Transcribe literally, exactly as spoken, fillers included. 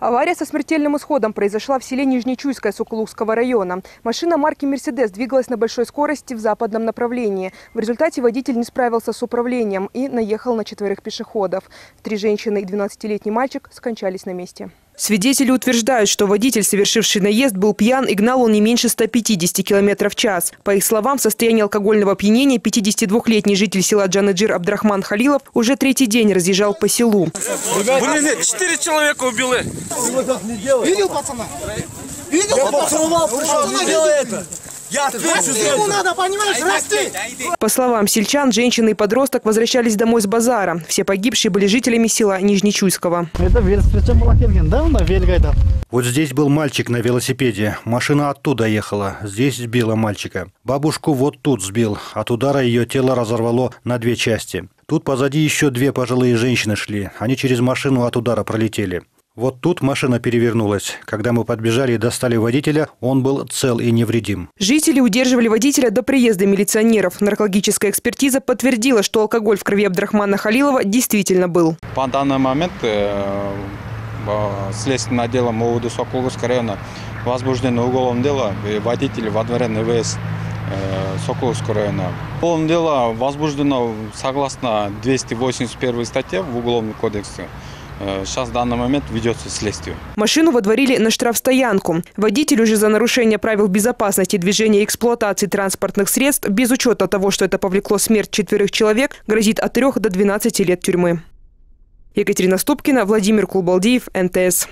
Авария со смертельным исходом произошла в селе Нижнечуйское Сукулукского района. Машина марки «Мерседес» двигалась на большой скорости в западном направлении. В результате водитель не справился с управлением и наехал на четверых пешеходов. Три женщины и двенадцатилетний мальчик скончались на месте. Свидетели утверждают, что водитель, совершивший наезд, был пьян и гнал он не меньше ста пятидесяти километров в час. По их словам, в состоянии алкогольного опьянения пятидесятидвухлетний житель села Джанаджир Абдрахман Халилов уже третий день разъезжал по селу. Блин, четыре человека убили. Видел пацана? Видел пацана? Я ему надо, понимаешь, расти! По словам сельчан, женщина и подросток возвращались домой с базара. Все погибшие были жителями села Нижнечуйского. Вот здесь был мальчик на велосипеде. Машина оттуда ехала. Здесь сбила мальчика. Бабушку вот тут сбил. От удара ее тело разорвало на две части. Тут позади еще две пожилые женщины шли. Они через машину от удара пролетели. Вот тут машина перевернулась. Когда мы подбежали и достали водителя, он был цел и невредим. Жители удерживали водителя до приезда милиционеров. Наркологическая экспертиза подтвердила, что алкоголь в крови Абдрахмана Халилова действительно был. По данный момент следственным отделом ОУД Соколовского района возбуждено уголовное дело. Водитель во дворе эн вэ эс Соколовского района. Уголовное дело возбуждено согласно двести восемьдесят первой статье в Уголовном кодексе. Сейчас в данный момент ведется следствие. Машину водворили на штрафстоянку. Водитель уже за нарушение правил безопасности движения и эксплуатации транспортных средств, без учета того, что это повлекло смерть четверых человек, грозит от трёх до двенадцати лет тюрьмы. Екатерина Ступкина, Владимир Кубалдиев, эн тэ эс.